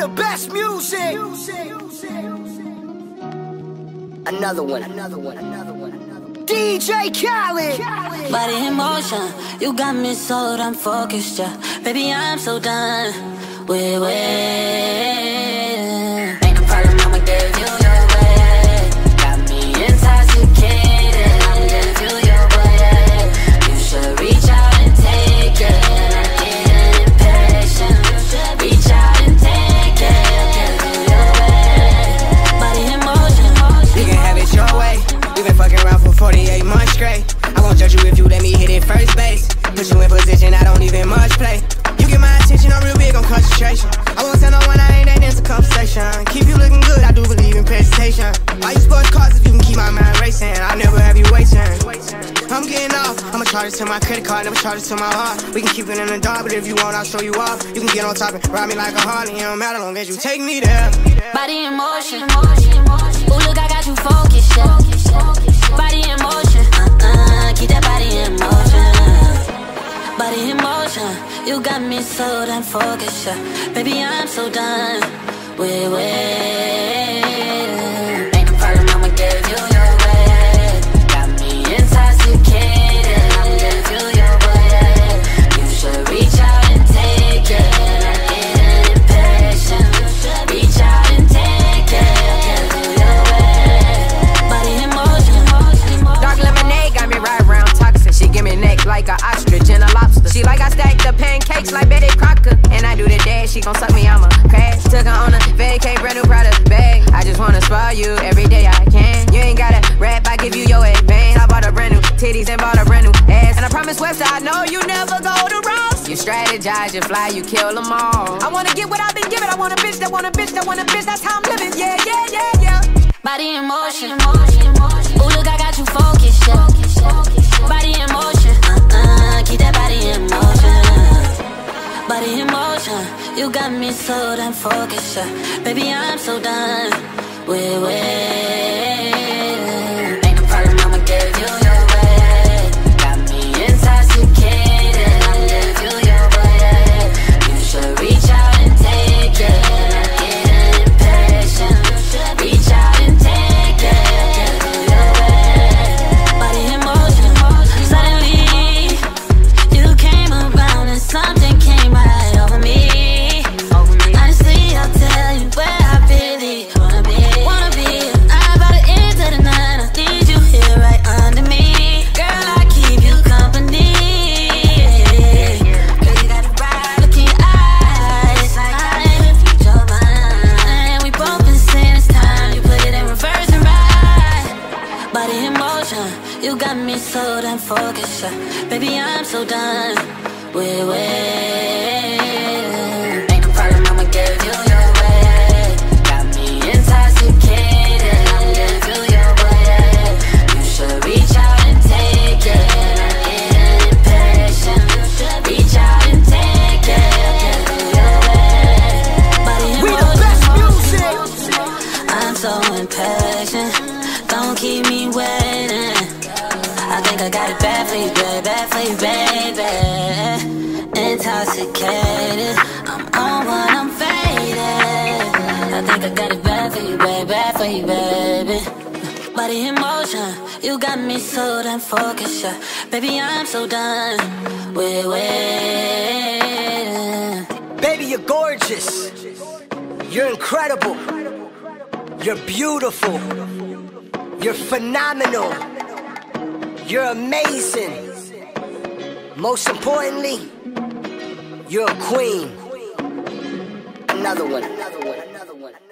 the best music. Another one. DJ Khaled. Body in motion, you got me so damn focused, yeah. Baby, I'm so done with waiting. Ain't no problem, I'ma give you your way. Got me intoxicated, I'ma give you your way. You should reach out and take it. I ain't impatient. You should reach out and take it. I'll give you your way. Body in motion. You can have it your way. We've been fucking around for 48 months straight. I won't judge you if you let me hit it first base. Put you in position, I don't even much play. You get my attention, I'm real big on concentration. I won't tell no one I ain't that into conversation. Keep you looking good, I do believe in presentation. Why you sports cars if you can keep my mind racing? I'll never have you waiting. I'm getting off, I'ma charge it to my credit card, never charge it to my heart. We can keep it in the dark, but if you want, I'll show you off. You can get on top and ride me like a Harley. It don't matter long as you take me there. Body in motion. Ooh, look, I got you focused, yeah. Body in motion. Keep that body in motion. Body in motion, you got me so damn focused, yeah. Baby, I'm so done with waiting. Ain't no problem, I'ma give you your way. Got me intoxicated, I'ma give you your way. You should reach out and take it. I ain't impatient. You should reach out and take it. I'll give you your way. Body in motion. Dark lemonade got me right round toxic. She give me neck like an ostrich and a lobster. She like I stacked the pancakes like Betty Crocker. And I do the dash, she gon' suck me, I'ma crash. Took her on a vacay, brand new product bag. I just wanna spoil you every day I can. You ain't gotta rap, I give you your advance. I bought a brand new titties and bought a brand new ass. And I promise Webster, I know you never go to Ross. You strategize, you fly, you kill them all. I wanna get what I've been given. I want a bitch, that want a bitch, that want a bitch. That's how I'm living, yeah. Body in motion. Ooh, look, I got you focused, yeah. Body in motion. Keep that body in motion. Body in motion, you got me so damn focused, yeah. Baby, I'm so done with waiting. Ain't no problem, I'ma give you your way. Got me intoxicated, I'ma give you your way. You should reach out and take it. I ain't impatient. You should reach out and take it. I'll give you your way. Body in motion. Something came right over me. Honestly, I'll tell you where I really wanna be. I'm about to end to the night. I need you here right under me. Girl, I keep you company. Girl, you got the right look in your eyes. I ain't refuse your mind. And we both been saying it's time. You put it in reverse and right. Body in motion, you got me so damn focused, yeah. Baby, I'm so done. Wait, wait. Ain't no problem, I'ma give you your way. Got me intoxicated, I'ma give you your way. You should reach out and take it. I ain't impatient. You should reach out and take it. I'll give you your way. We the best music. I'm so impatient. Don't keep me waiting. I think I got it bad for you, baby, bad for you, baby. Intoxicated, I'm on what I'm faded. I think I got it bad for you, baby, bad for you, baby. Body in motion, you got me so damn focused, yeah. Baby, I'm so done with waiting. Baby, you're gorgeous. You're incredible. You're beautiful. You're phenomenal. You're amazing. Most importantly, you're a queen. Another one.